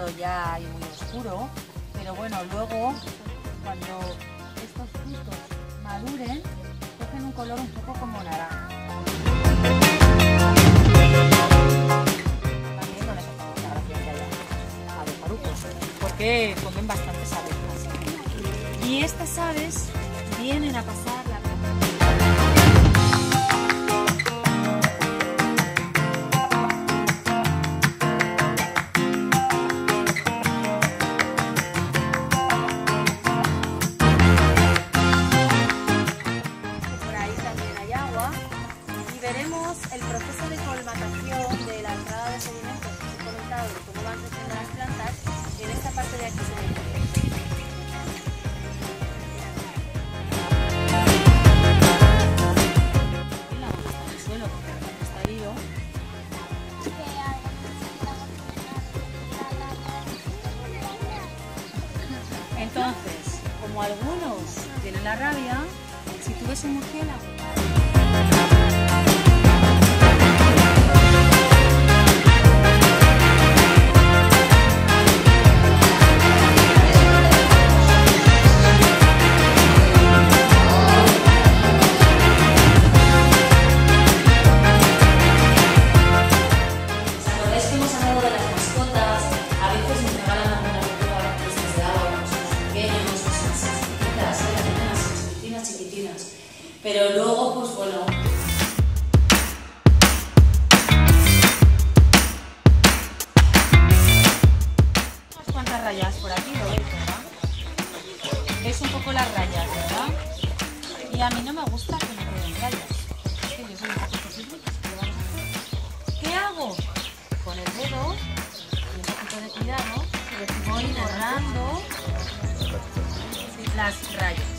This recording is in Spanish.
dorado ya y muy oscuro, pero bueno, luego cuando estos frutos maduren, cogen un color un poco como naranja. También no les hace mucha gracia que haya abejarucos, porque comen bastantes abejas. Y estas aves vienen a pasar la noche. El proceso de colmatación de la entrada de sedimentos que os he comentado, de cómo van creciendo las plantas, en esta parte de aquí se ve. Entonces, como algunos tienen la rabia, si tú ves un murciélago... Pero luego, pues bueno... Unas cuantas rayas por aquí, ¿no? ¿Verdad? Es un poco las rayas, ¿verdad? Y a mí no me gusta que me queden rayas. Es que yo soy un poco sensible, ¿qué vamos a hacer? ¿Qué hago? Con el dedo, y un poquito de cuidado, voy borrando las rayas.